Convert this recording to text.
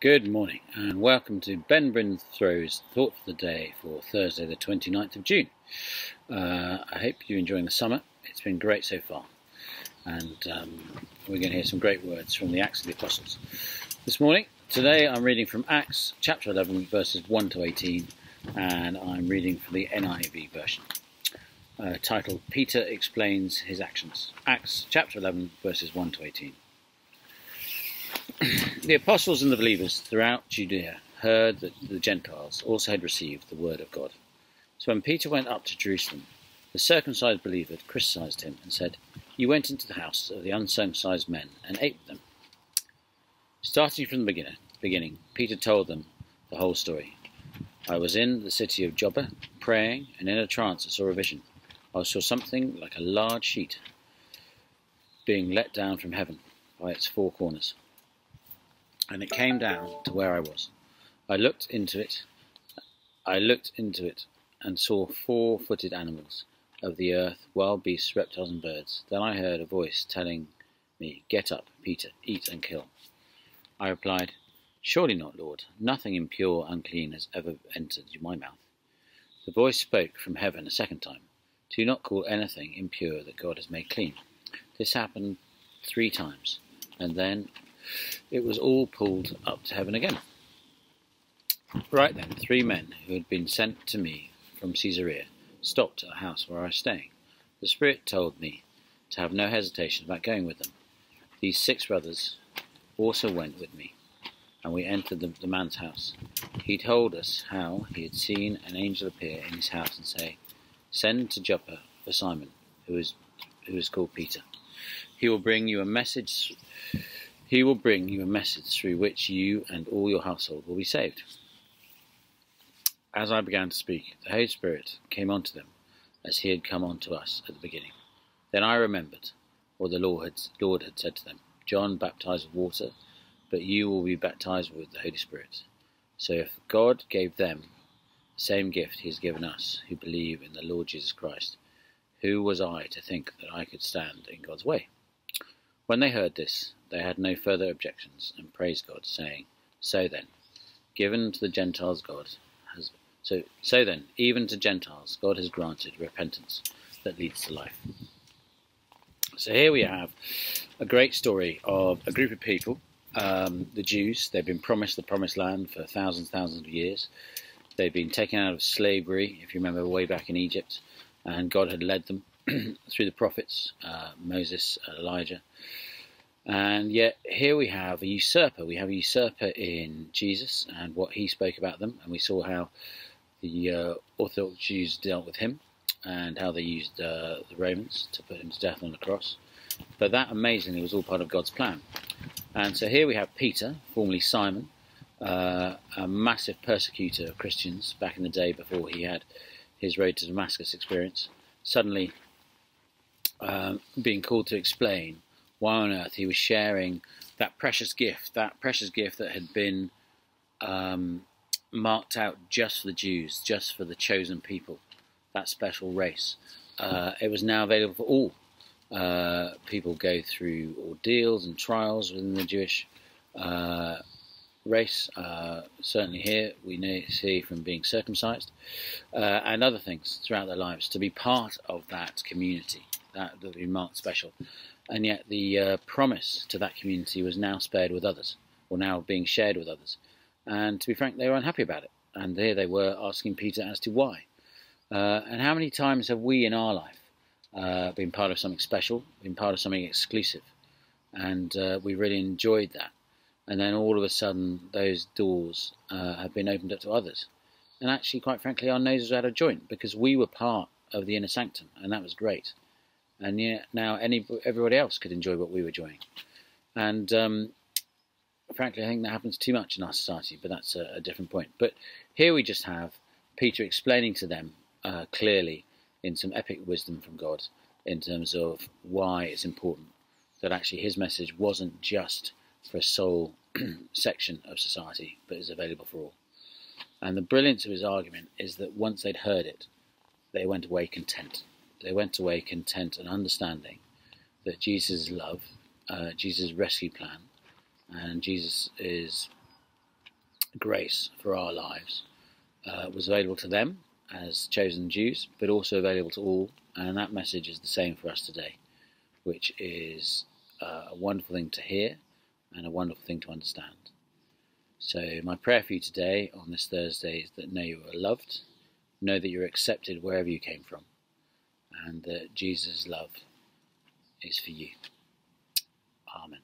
Good morning and welcome to BenBinFro's Thought for the Day for Thursday the 29th of June. I hope you're enjoying the summer. It's been great so far, and we're going to hear some great words from the Acts of the Apostles. This morning, today I'm reading from Acts chapter 11 verses 1 to 18 and I'm reading from the NIV version. Titled Peter Explains His Actions. Acts chapter 11 verses 1 to 18. The apostles and the believers throughout Judea heard that the Gentiles also had received the word of God. So when Peter went up to Jerusalem, the circumcised believer criticized him and said, "You went into the house of the uncircumcised men and ate with them." Starting from the beginning, Peter told them the whole story. "I was in the city of Joppa praying, and in a trance I saw a vision. I saw something like a large sheet being let down from heaven by its four corners, and it came down to where I was. I looked into it and saw four-footed animals of the earth, wild beasts, reptiles and birds. Then I heard a voice telling me, 'Get up, Peter, eat and kill.' I replied, 'Surely not, Lord. Nothing impure, unclean has ever entered my mouth.' The voice spoke from heaven a second time, 'Do not call anything impure that God has made clean.' This happened three times, and then it was all pulled up to heaven again. Right then, three men who had been sent to me from Caesarea stopped at a house where I was staying. The Spirit told me to have no hesitation about going with them. These six brothers also went with me, and we entered the man's house. He told us how he had seen an angel appear in his house and say, 'Send to Joppa for Simon, who is called Peter. He will bring you a message through which you and all your household will be saved.' As I began to speak, the Holy Spirit came onto them, as he had come onto us at the beginning. Then I remembered what the Lord had said to them, 'John baptized with water, but you will be baptized with the Holy Spirit.' So if God gave them same gift he has given us who believe in the Lord Jesus Christ, who was I to think that I could stand in God's way?" When they heard this, they had no further objections and praised God, saying, "So then, even to Gentiles God has granted repentance that leads to life." So here we have a great story of a group of people, the Jews. They've been promised the promised land for thousands of years. They've been taken out of slavery, if you remember, way back in Egypt, and God had led them through the prophets, Moses and Elijah. And yet here we have a usurper. We have a usurper in Jesus and what he spoke about them, and we saw how the Orthodox Jews dealt with him and how they used the Romans to put him to death on the cross. But that, amazingly, was all part of God's plan. And so here we have Peter, formerly Simon, a massive persecutor of Christians back in the day before he had his road to Damascus experience, suddenly being called to explain why on earth he was sharing that precious gift that had been marked out just for the Jews, just for the chosen people, that special race. It was now available for all. People go through ordeals and trials within the Jewish race, certainly here we see from being circumcised and other things throughout their lives, to be part of that community that would be marked special. And yet the promise to that community was now spared with others, or now being shared with others, and to be frank, they were unhappy about it. And there they were asking Peter as to why. And how many times have we in our life been part of something special, been part of something exclusive, and we really enjoyed that? And then all of a sudden, those doors have been opened up to others. And actually, quite frankly, our noses are out of joint, because we were part of the inner sanctum, and that was great. And yet now everybody else could enjoy what we were enjoying. And frankly, I think that happens too much in our society, but that's a different point. But here we just have Peter explaining to them clearly, in some epic wisdom from God, in terms of why it's important that actually his message wasn't just for a sole section of society, but is available for all. And the brilliance of his argument is that once they'd heard it, they went away content. They went away content and understanding that Jesus' love, Jesus' rescue plan, and Jesus' grace for our lives was available to them as chosen Jews, but also available to all, and that message is the same for us today, which is a wonderful thing to hear and a wonderful thing to understand. So my prayer for you today on this Thursday is that know you are loved, know that you're accepted wherever you came from, and that Jesus' love is for you. Amen.